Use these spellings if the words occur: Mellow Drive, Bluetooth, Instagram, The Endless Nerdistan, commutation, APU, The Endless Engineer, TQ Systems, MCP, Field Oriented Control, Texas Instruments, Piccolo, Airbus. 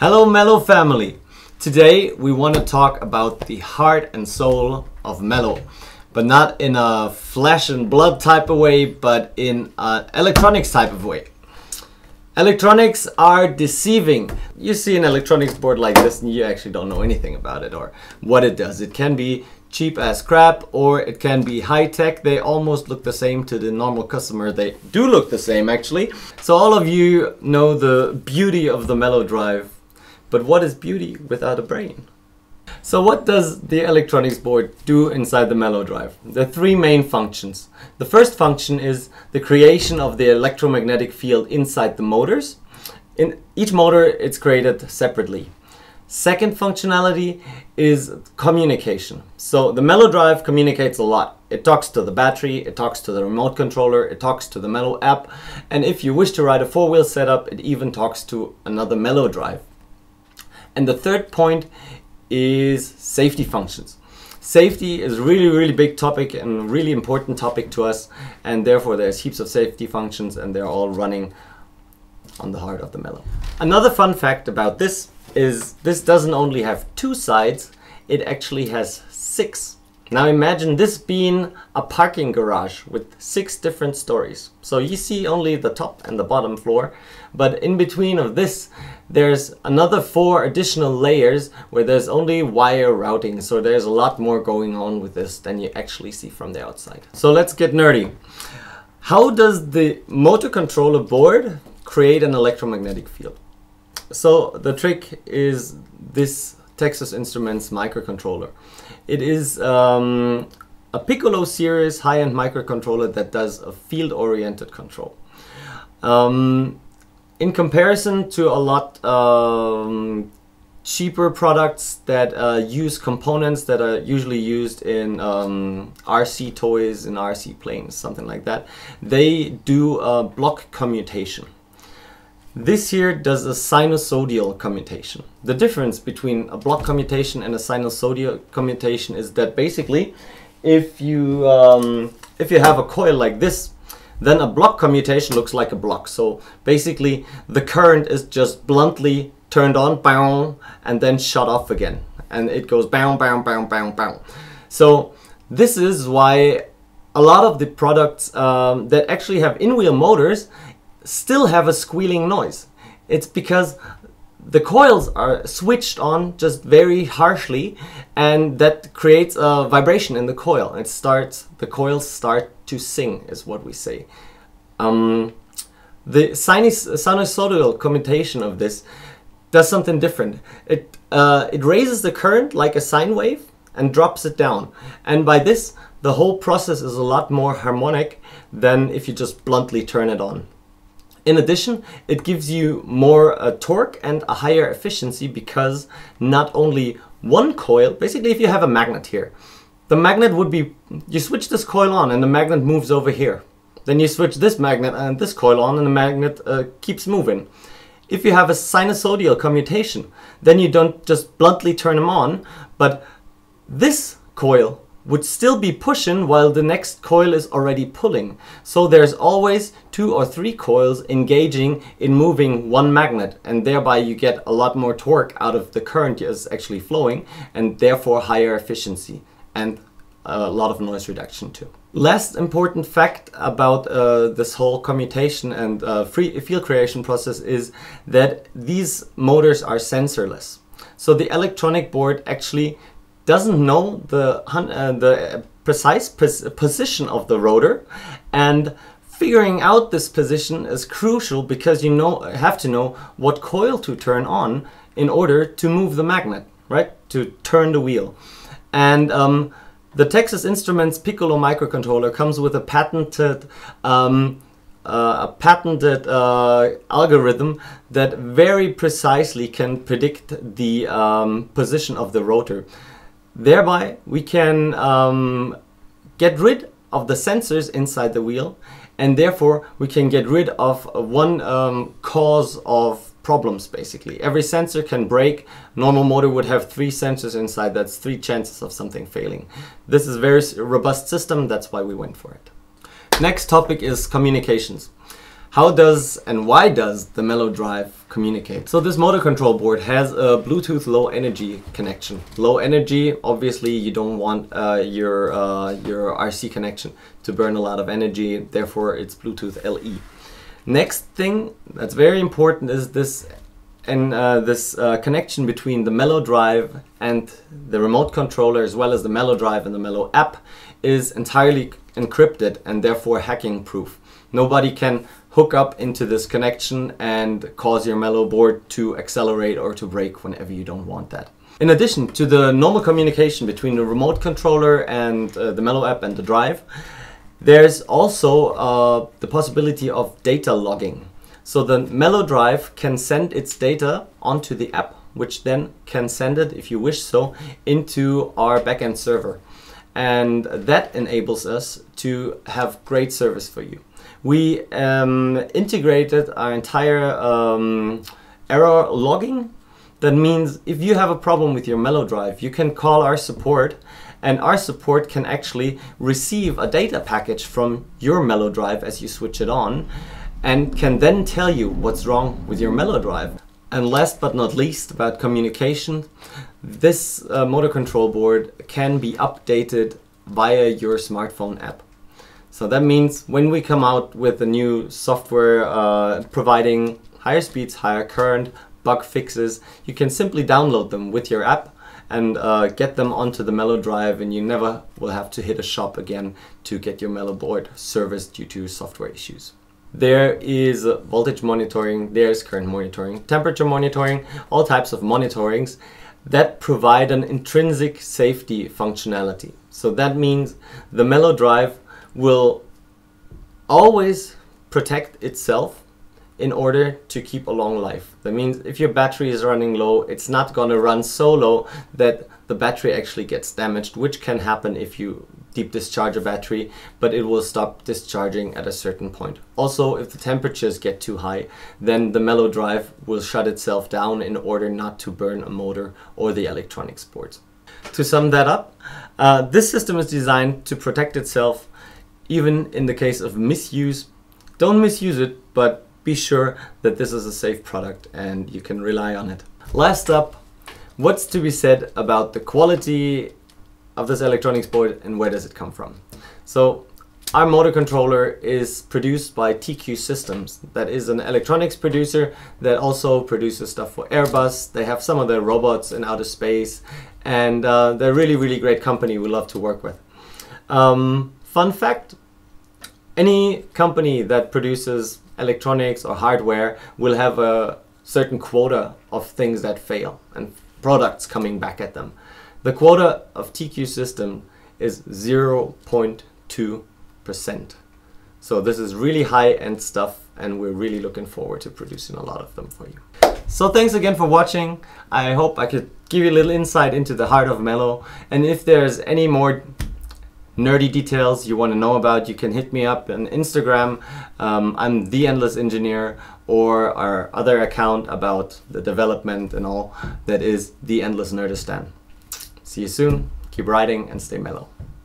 Hello Mellow family! Today we want to talk about the heart and soul of Mellow, but not in a flesh and blood type of way, but in an electronics type of way. Electronics are deceiving. You see an electronics board like this and you actually don't know anything about it or what it does. It can be cheap as crap or it can be high tech. They almost look the same to the normal customer. They do look the same actually. So all of you know the beauty of the Mellow Drive. But what is beauty without a brain? So what does the electronics board do inside the Mellow Drive? There are three main functions. The first function is the creation of the electromagnetic field inside the motors. In each motor, it's created separately. Second functionality is communication. So the Mellow Drive communicates a lot. It talks to the battery, it talks to the remote controller, it talks to the Mellow app, and if you wish to ride a four-wheel setup, it even talks to another Mellow Drive. And the third point is safety functions. Safety is really big topic and really important topic to us, and therefore there's heaps of safety functions and they're all running on the heart of the Mellow. Another fun fact about this is this doesn't only have two sides, it actually has six. Now imagine this being a parking garage with six different stories. So you see only the top and the bottom floor, but in between of this there's another four additional layers where there's only wire routing, so there's a lot more going on with this than you actually see from the outside. So let's get nerdy. How does the motor controller board create an electromagnetic field? So the trick is this Texas Instruments microcontroller. It is a Piccolo series high-end microcontroller that does a field oriented control. In comparison to a lot cheaper products that use components that are usually used in RC toys and RC planes, something like that, they do a block commutation. This here does a sinusoidal commutation. The difference between a block commutation and a sinusoidal commutation is that basically if you have a coil like this, then a block commutation looks like a block. So basically the current is just bluntly turned on, bang, and then shut off again. And it goes bang, bang, bang, bang, bang. So this is why a lot of the products that actually have in-wheel motors still have a squealing noise. It's because the coils are switched on just very harshly, and that creates a vibration in the coil. It starts, the coils start to sing, is what we say. The sinusoidal commutation of this does something different. It raises the current like a sine wave and drops it down, and by this the whole process is a lot more harmonic than if you just bluntly turn it on. In addition, it gives you more torque and a higher efficiency because not only one coil, basically if you have a magnet here, the magnet would be, you switch this coil on and the magnet moves over here. Then you switch this magnet and this coil on and the magnet keeps moving. If you have a sinusoidal commutation, then you don't just bluntly turn them on, but this coil would still be pushing while the next coil is already pulling. So there's always two or three coils engaging in moving one magnet, and thereby you get a lot more torque out of the current is actually flowing, and therefore higher efficiency and a lot of noise reduction too. Last important fact about this whole commutation and field creation process is that these motors are sensorless. So the electronic board actually doesn't know the precise position of the rotor, and figuring out this position is crucial because you have to know what coil to turn on in order to move the magnet, right? To turn the wheel. And the Texas Instruments Piccolo microcontroller comes with a patented algorithm that very precisely can predict the position of the rotor. Thereby, we can get rid of the sensors inside the wheel, and therefore we can get rid of one cause of problems, basically. Every sensor can break. Normal motor would have three sensors inside. That's three chances of something failing. This is a very robust system. That's why we went for it. Next topic is communications. How does and why does the Mellow Drive communicate? So this motor control board has a Bluetooth low energy connection. Low energy, obviously you don't want your RC connection to burn a lot of energy, therefore it's Bluetooth LE. Next thing that's very important is this connection between the Mellow Drive and the remote controller, as well as the Mellow Drive and the Mellow app, is entirely encrypted and therefore hacking proof. Nobody can hook up into this connection and cause your Mellow board to accelerate or to brake whenever you don't want that. In addition to the normal communication between the remote controller and the Mellow app and the drive, there's also the possibility of data logging. So the Mellow Drive can send its data onto the app, which then can send it, if you wish so, into our backend server. And that enables us to have great service for you. We integrated our entire error logging. That means if you have a problem with your Mellow Drive, you can call our support, and our support can actually receive a data package from your Mellow Drive as you switch it on, and can then tell you what's wrong with your Mellow Drive. And last but not least, about communication, this motor control board can be updated via your smartphone app. So that means when we come out with a new software providing higher speeds, higher current, bug fixes, you can simply download them with your app and get them onto the Mellow Drive, and you never will have to hit a shop again to get your Mellow board serviced due to software issues. There is voltage monitoring, there is current monitoring, temperature monitoring, all types of monitorings that provide an intrinsic safety functionality. So that means the Mellow Drive will always protect itself in order to keep a long life. That means if your battery is running low, it's not gonna run so low that the battery actually gets damaged, which can happen if you deep discharge a battery, but it will stop discharging at a certain point. Also, if the temperatures get too high, then the Mellow Drive will shut itself down in order not to burn a motor or the electronics boards. To sum that up, this system is designed to protect itself even in the case of misuse. Don't misuse it, but be sure that this is a safe product and you can rely on it. Last up, what's to be said about the quality of this electronics board and where does it come from? So our motor controller is produced by TQ Systems. That is an electronics producer that also produces stuff for Airbus. They have some of their robots in outer space, and they're a really, really great company we love to work with. Fun fact, any company that produces electronics or hardware will have a certain quota of things that fail and products coming back at them. The quota of TQ System is 0.2%. So this is really high-end stuff, and we're really looking forward to producing a lot of them for you. So thanks again for watching. I hope I could give you a little insight into the heart of Mellow, and if there's any more nerdy details you want to know about, you can hit me up on Instagram. I'm The Endless Engineer, or our other account about the development and all, that is The Endless Nerdistan. See you soon, keep riding and stay mellow.